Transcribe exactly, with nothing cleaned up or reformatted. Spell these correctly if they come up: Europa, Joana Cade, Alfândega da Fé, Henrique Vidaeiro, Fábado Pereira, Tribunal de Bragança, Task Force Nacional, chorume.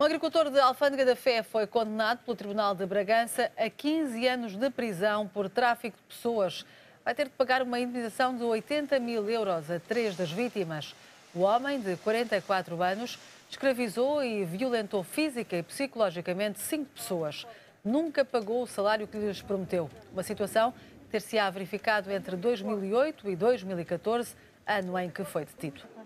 Um agricultor de Alfândega da Fé foi condenado pelo Tribunal de Bragança a quinze anos de prisão por tráfico de pessoas. Vai ter de pagar uma indemnização de oitenta mil euros a três das vítimas. O homem, de quarenta e quatro anos, escravizou e violentou física e psicologicamente cinco pessoas. Nunca pagou o salário que lhes prometeu. Uma situação que ter-se-á verificado entre dois mil e oito e dois mil e catorze, ano em que foi detido.